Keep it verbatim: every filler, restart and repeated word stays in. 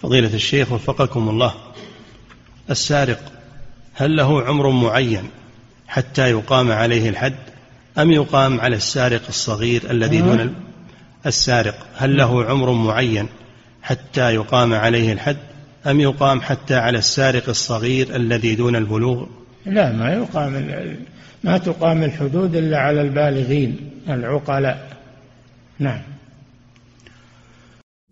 فضيلة الشيخ وفقكم الله، السارق هل له عمر معين حتى يقام عليه الحد أم يقام على السارق الصغير الذي دون السارق؟ هل له عمر معين حتى يقام عليه الحد أم يقام حتى على السارق الصغير الذي دون البلوغ؟ لا، ما يقام ما تقام الحدود إلا على البالغين العقلاء. نعم.